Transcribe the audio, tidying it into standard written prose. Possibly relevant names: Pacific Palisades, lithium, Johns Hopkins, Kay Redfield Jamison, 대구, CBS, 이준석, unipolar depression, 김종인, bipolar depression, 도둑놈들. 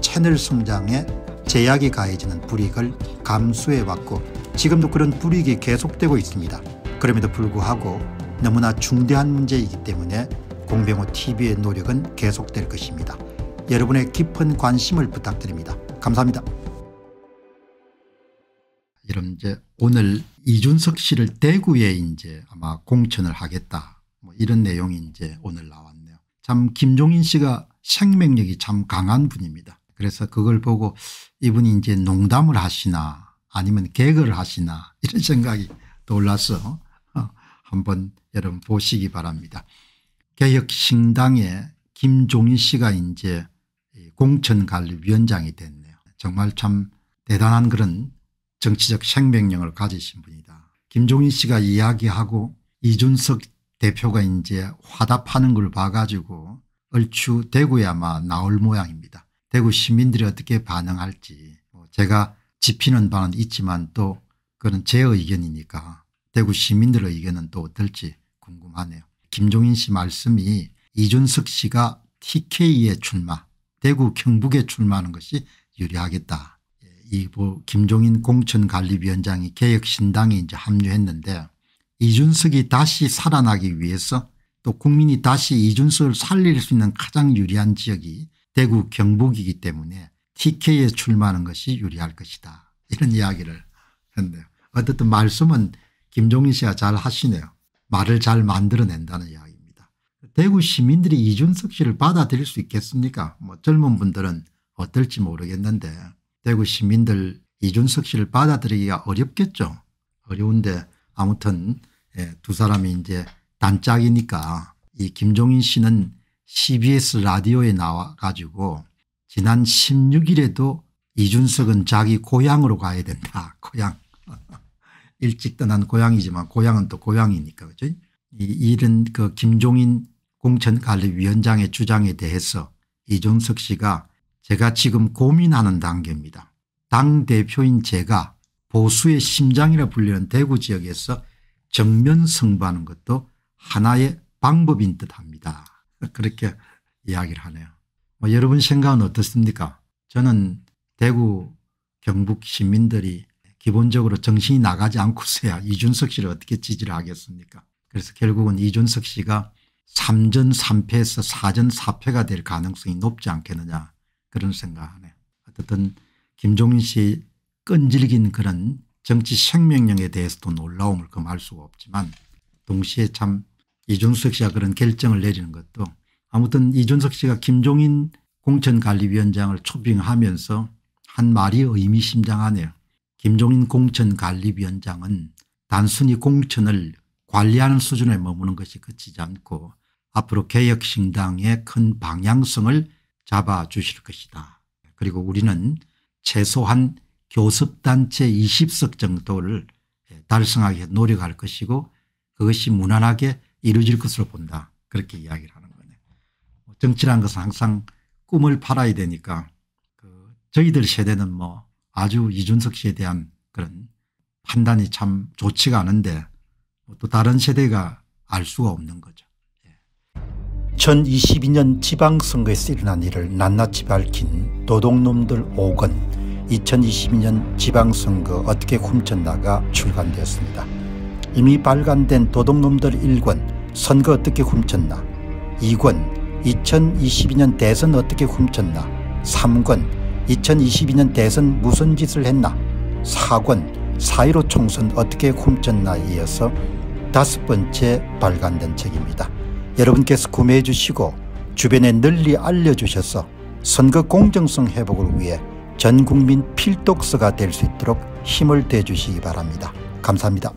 채널 성장에 제약이 가해지는 불이익을 감수해왔고 지금도 그런 불이익이 계속되고 있습니다. 그럼에도 불구하고 너무나 중대한 문제이기 때문에 공병호TV의 노력은 계속될 것입니다. 여러분의 깊은 관심을 부탁드립니다. 감사합니다. 여러분, 이제 오늘 이준석 씨를 대구에 이제 아마 공천을 하겠다, 뭐 이런 내용이 이제 오늘 나왔네요. 참 김종인 씨가 생명력이 참 강한 분입니다. 그래서 그걸 보고 이분이 이제 농담을 하시나 아니면 개그를 하시나 이런 생각이 떠올라서 한번 여러분 보시기 바랍니다. 개혁신당에 김종인 씨가 이제 공천관리위원장이 됐네요. 정말 참 대단한 그런 정치적 생명력을 가지신 분이다. 김종인 씨가 이야기하고 이준석 대표가 이제 화답하는 걸 봐가지고 얼추 대구에 아마 나올 모양입니다. 대구 시민들이 어떻게 반응할지, 제가 짚히는 바는 있지만 또 그건 제 의견이니까 대구 시민들의 의견은 또 어떨지 궁금하네요. 김종인 씨 말씀이 이준석 씨가 TK에 출마, 대구 경북에 출마하는 것이 유리하겠다. 김종인 공천관리위원장이 개혁신당에 이제 합류했는데 이준석이 다시 살아나기 위해서 또 국민이 다시 이준석을 살릴 수 있는 가장 유리한 지역이 대구 경북이기 때문에 TK에 출마하는 것이 유리할 것이다. 이런 이야기를 했네요. 어쨌든 말씀은 김종인 씨가 잘 하시네요. 말을 잘 만들어낸다는 이야기입니다. 대구 시민들이 이준석 씨를 받아들일 수 있겠습니까? 뭐 젊은 분들은 어떨지 모르겠는데 대구 시민들 이준석 씨를 받아들이기가 어렵겠죠. 어려운데 아무튼 두 사람이 이제 단짝이니까 이 김종인 씨는 CBS 라디오에 나와 가지고 지난 16일에도 이준석은 자기 고향으로 가야 된다. 고향. 일찍 떠난 고향이지만 고향은 또 고향이니까 그죠? 이런 그 김종인 공천관리위원장의 주장에 대해서 이준석 씨가 제가 지금 고민하는 단계입니다. 당대표인 제가 보수의 심장이라 불리는 대구 지역에서 정면 승부하는 것도 하나의 방법인 듯합니다. 그렇게 이야기를 하네요. 뭐 여러분 생각은 어떻습니까? 저는 대구 경북 시민들이 기본적으로 정신이 나가지 않고서야 이준석 씨를 어떻게 지지를 하겠습니까? 그래서 결국은 이준석 씨가 3전 3패에서 4전 4패가 될 가능성이 높지 않겠느냐 그런 생각하네요. 어쨌든 김종인 씨 끈질긴 그런 정치 생명력에 대해서도 놀라움을 금할 수가 없지만 동시에 참 이준석 씨가 그런 결정을 내리는 것도 아무튼 이준석 씨가 김종인 공천관리위원장을 초빙하면서 한 말이 의미심장하네요. 김종인 공천관리위원장은 단순히 공천을 관리하는 수준에 머무는 것이 그치지 않고 앞으로 개혁신당의 큰 방향성을 잡아주실 것이다. 그리고 우리는 최소한 교섭단체 20석 정도를 달성하기 위해 노력할 것이고 그것이 무난하게 이루어질 것으로 본다. 그렇게 이야기를 하는 거네요. 정치란 것은 항상 꿈을 팔아야 되니까 저희들 세대는 뭐 아주 이준석 씨에 대한 그런 판단이 참 좋지가 않은데 또 다른 세대가 알 수가 없는 거죠. 2022년 지방선거에서 일어난 일을 낱낱이 밝힌 도둑놈들 5권 2022년 지방선거 어떻게 훔쳤나가 출간되었습니다. 이미 발간된 도둑놈들 1권 선거 어떻게 훔쳤나, 2권 2022년 대선 어떻게 훔쳤나, 3권 2022년 대선 무슨 짓을 했나, 사권, 4.15 총선 어떻게 훔쳤나 이어서 5번째 발간된 책입니다. 여러분께서 구매해 주시고 주변에 널리 알려주셔서 선거 공정성 회복을 위해 전국민 필독서가 될 수 있도록 힘을 대 주시기 바랍니다. 감사합니다.